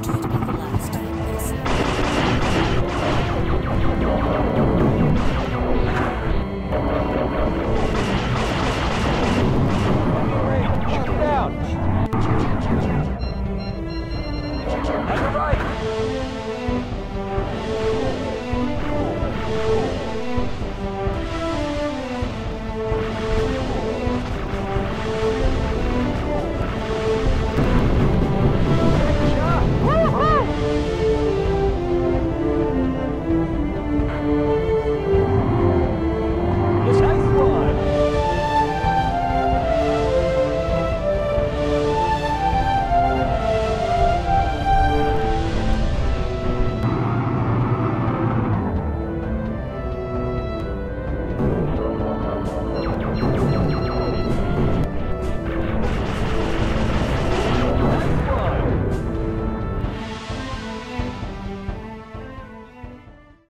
basket.